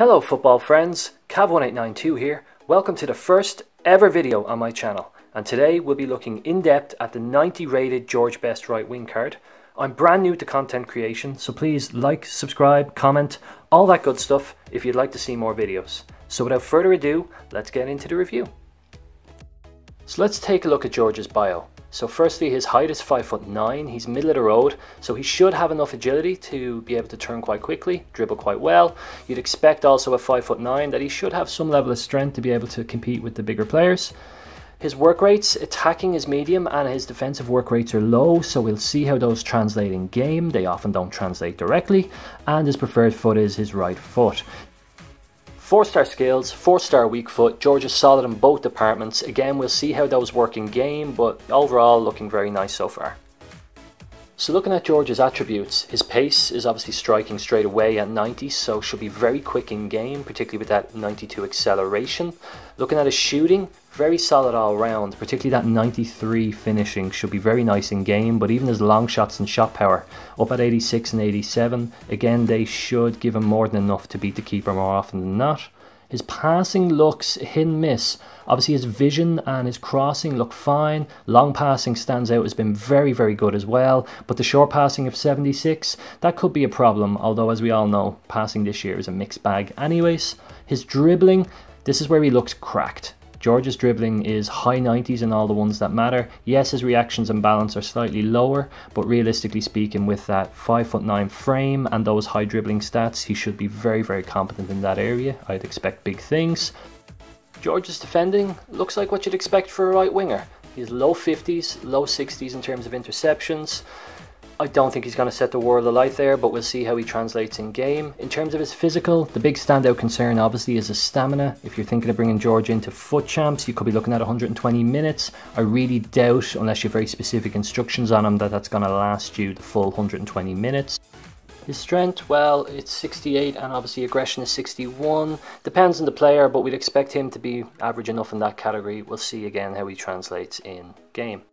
Hello football friends, Cav1892 here. Welcome to the first ever video on my channel, and today we'll be looking in depth at the 90 rated George Best right wing card. I'm brand new to content creation, so please like, subscribe, comment, all that good stuff if you'd like to see more videos. So without further ado, let's get into the review. So let's take a look at George's bio. So firstly, his height is 5'9", he's middle of the road, so he should have enough agility to be able to turn quite quickly, dribble quite well. You'd expect also at 5'9" that he should have some level of strength to be able to compete with the bigger players. His work rates, attacking is medium and his defensive work rates are low, so we'll see how those translate in game. They often don't translate directly, and his preferred foot is his right foot. 4-star skills, 4-star weak foot. George is solid in both departments. Again, we'll see how those work in game, but overall looking very nice so far. So looking at George's attributes, his pace is obviously striking straight away at 90, so should be very quick in game, particularly with that 92 acceleration. Looking at his shooting, very solid all round, particularly that 93 finishing should be very nice in game, but even his long shots and shot power, up at 86 and 87, again they should give him more than enough to beat the keeper more often than not. His passing looks hit and miss. Obviously his vision and his crossing look fine. Long passing stands out, has been very, very good as well. But the short passing of 76, that could be a problem. Although as we all know, passing this year is a mixed bag anyways. His dribbling, this is where he looks cracked. George's dribbling is high 90s in all the ones that matter. Yes, his reactions and balance are slightly lower, but realistically speaking, with that 5'9" frame and those high dribbling stats, he should be very, very competent in that area. I'd expect big things. George's defending looks like what you'd expect for a right winger. He's low 50s, low 60s in terms of interceptions. I don't think he's going to set the world alight there, but we'll see how he translates in game. In terms of his physical, the big standout concern obviously is his stamina. If you're thinking of bringing George into foot champs, you could be looking at 120 minutes. I really doubt, unless you have very specific instructions on him, that that's going to last you the full 120 minutes. His strength, well, it's 68 and obviously aggression is 61. Depends on the player, but we'd expect him to be average enough in that category. We'll see again how he translates in game.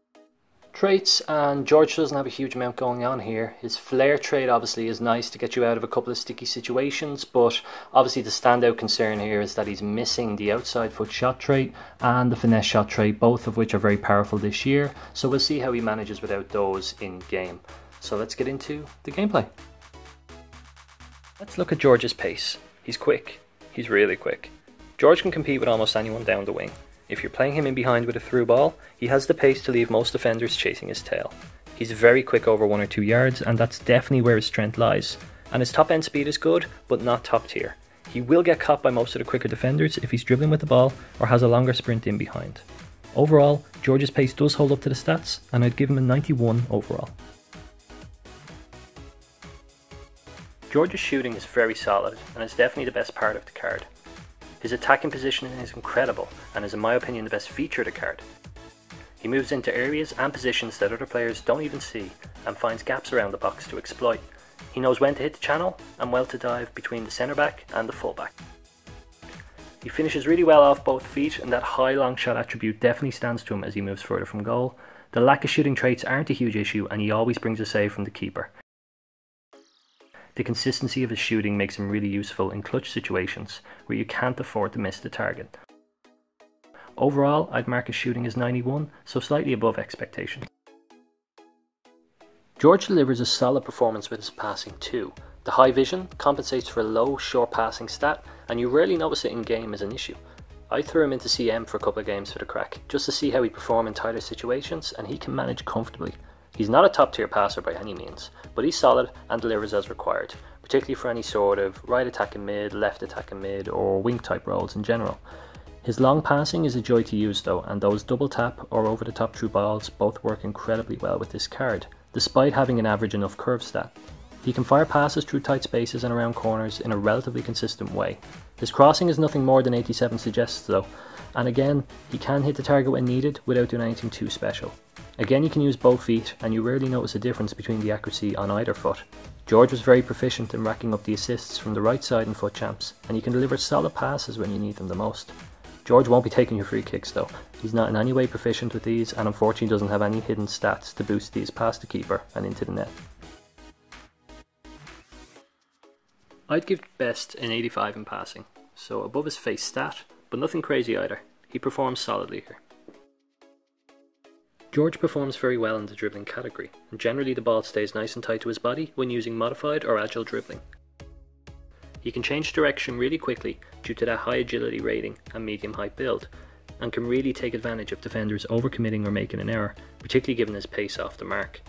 Traits, and George doesn't have a huge amount going on here. His flair trait obviously is nice to get you out of a couple of sticky situations, but obviously the standout concern here is that he's missing the outside foot shot trait and the finesse shot trait, both of which are very powerful this year, so we'll see how he manages without those in game. So let's get into the gameplay. Let's look at George's pace. He's quick. He's really quick. George can compete with almost anyone down the wing. If you're playing him in behind with a through ball, he has the pace to leave most defenders chasing his tail. He's very quick over 1 or 2 yards, and that's definitely where his strength lies. And his top end speed is good, but not top tier. He will get caught by most of the quicker defenders if he's dribbling with the ball or has a longer sprint in behind. Overall, George's pace does hold up to the stats, and I'd give him a 91 overall. George's shooting is very solid, and is definitely the best part of the card. His attacking positioning is incredible and is in my opinion the best feature of the card. He moves into areas and positions that other players don't even see and finds gaps around the box to exploit. He knows when to hit the channel and well to dive between the centre back and the full back. He finishes really well off both feet, and that high long shot attribute definitely stands to him as he moves further from goal. The lack of shooting traits aren't a huge issue, and he always brings a save from the keeper. The consistency of his shooting makes him really useful in clutch situations where you can't afford to miss the target. Overall, I'd mark his shooting as 91, so slightly above expectation. George delivers a solid performance with his passing too. The high vision compensates for a low, short passing stat, and you rarely notice it in game as an issue. I threw him into CM for a couple of games for the crack, just to see how he'd perform in tighter situations, and he can manage comfortably. He's not a top tier passer by any means, but he's solid and delivers as required, particularly for any sort of right attacking mid, left attacking mid, or wing type roles in general. His long passing is a joy to use though, and those double tap or over the top through balls both work incredibly well with this card, despite having an average enough curve stat. He can fire passes through tight spaces and around corners in a relatively consistent way. His crossing is nothing more than 87 suggests though, and again, he can hit the target when needed without doing anything too special. Again, you can use both feet, and you rarely notice a difference between the accuracy on either foot. George was very proficient in racking up the assists from the right side in foot champs, and he can deliver solid passes when you need them the most. George won't be taking your free kicks though. He's not in any way proficient with these, and unfortunately doesn't have any hidden stats to boost these past the keeper and into the net. I'd give Best an 85 in passing, so above his face stat, but nothing crazy either. He performs solidly here. George performs very well in the dribbling category, and generally the ball stays nice and tight to his body when using modified or agile dribbling. He can change direction really quickly due to that high agility rating and medium height build, and can really take advantage of defenders overcommitting or making an error, particularly given his pace off the mark.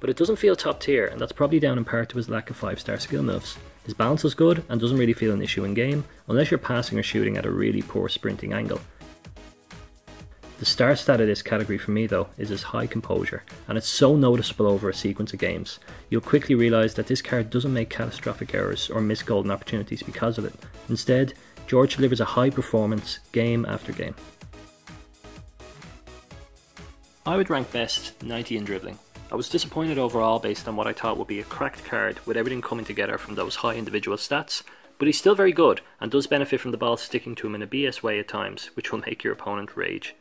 But it doesn't feel top tier, and that's probably down in part to his lack of 5-star skill moves. His balance is good and doesn't really feel an issue in game, unless you're passing or shooting at a really poor sprinting angle. The star stat of this category for me though is his high composure, and it's so noticeable over a sequence of games. You'll quickly realise that this card doesn't make catastrophic errors or miss golden opportunities because of it. Instead, George delivers a high performance game after game. I would rank Best 90 in dribbling. I was disappointed overall based on what I thought would be a cracked card with everything coming together from those high individual stats, but he's still very good and does benefit from the ball sticking to him in a BS way at times, which will make your opponent rage.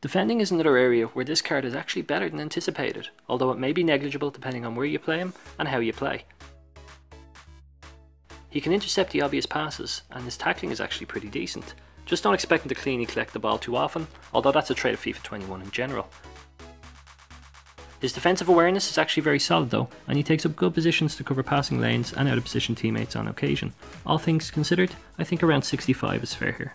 Defending is another area where this card is actually better than anticipated, although it may be negligible depending on where you play him and how you play. He can intercept the obvious passes, and his tackling is actually pretty decent. Just don't expect him to cleanly collect the ball too often, although that's a trait of FIFA 21 in general. His defensive awareness is actually very solid though, and he takes up good positions to cover passing lanes and out of position teammates on occasion. All things considered, I think around 65 is fair here.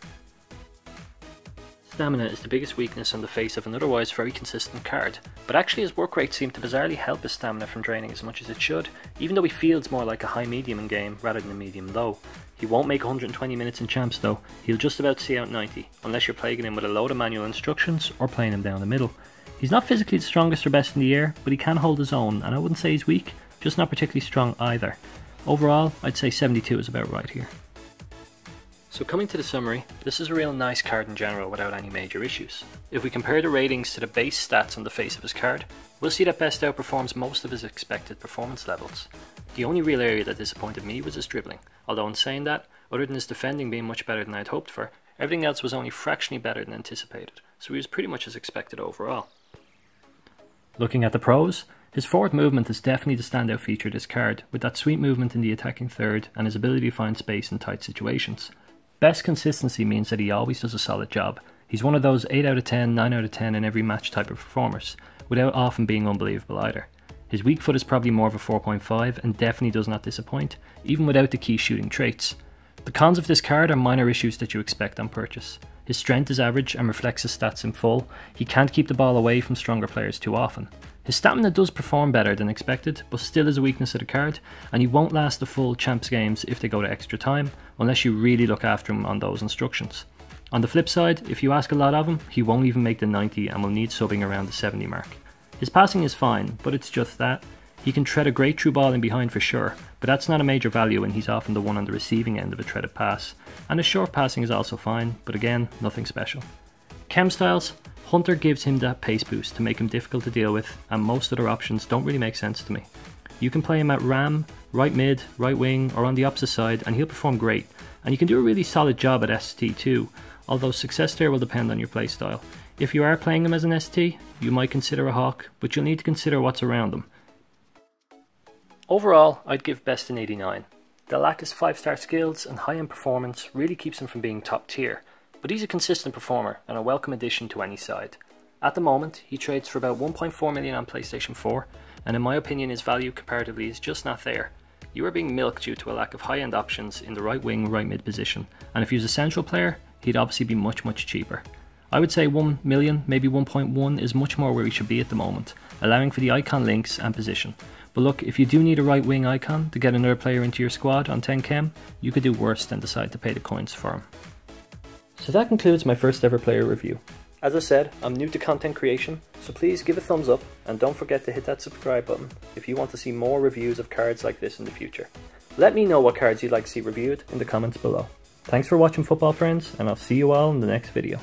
Stamina is the biggest weakness on the face of an otherwise very consistent card, but actually his work rate seemed to bizarrely help his stamina from draining as much as it should, even though he feels more like a high-medium in game rather than a medium-low. He won't make 120 minutes in champs though, he'll just about see out 90, unless you're plaguing him with a load of manual instructions or playing him down the middle. He's not physically the strongest or best in the air, but he can hold his own, and I wouldn't say he's weak, just not particularly strong either. Overall, I'd say 72 is about right here. So coming to the summary, this is a real nice card in general without any major issues. If we compare the ratings to the base stats on the face of his card, we'll see that Best outperforms most of his expected performance levels. The only real area that disappointed me was his dribbling, although in saying that, other than his defending being much better than I'd hoped for, everything else was only fractionally better than anticipated, so he was pretty much as expected overall. Looking at the pros, his forward movement is definitely the standout feature of this card, with that sweet movement in the attacking third and his ability to find space in tight situations. Best consistency means that he always does a solid job. He's one of those 8 out of 10, 9 out of 10 in every match type of performers, without often being unbelievable either. His weak foot is probably more of a 4.5 and definitely does not disappoint, even without the key shooting traits. The cons of this card are minor issues that you expect on purchase. His strength is average and reflects his stats in full. He can't keep the ball away from stronger players too often. His stamina does perform better than expected, but still is a weakness of the card, and he won't last the full champs games if they go to extra time, unless you really look after him on those instructions. On the flip side, if you ask a lot of him, he won't even make the 90 and will need subbing around the 70 mark. His passing is fine, but it's just that. He can thread a great through ball in behind for sure, but that's not a major value and he's often the one on the receiving end of a threaded pass. And his short passing is also fine, but again, nothing special. Chem styles. Hunter gives him that pace boost to make him difficult to deal with, and most other options don't really make sense to me. You can play him at RAM, right mid, right wing, or on the opposite side and he'll perform great, and you can do a really solid job at ST too, although success there will depend on your playstyle. If you are playing him as an ST, you might consider a hawk, but you'll need to consider what's around him. Overall, I'd give Best an 89. The lack of 5-star skills and high-end performance really keeps him from being top tier, but he's a consistent performer and a welcome addition to any side. At the moment, he trades for about 1.4 million on PlayStation 4, and in my opinion his value comparatively is just not there. You are being milked due to a lack of high-end options in the right wing, right mid position, and if he was a central player, he'd obviously be much cheaper. I would say 1 million, maybe 1.1 is much more where he should be at the moment, allowing for the icon links and position. But look, if you do need a right wing icon to get another player into your squad on 10 chem, you could do worse than decide to pay the coins for him. So that concludes my first ever player review. As I said, I'm new to content creation, so please give a thumbs up and don't forget to hit that subscribe button if you want to see more reviews of cards like this in the future. Let me know what cards you'd like to see reviewed in the comments below. Thanks for watching, football friends, and I'll see you all in the next video.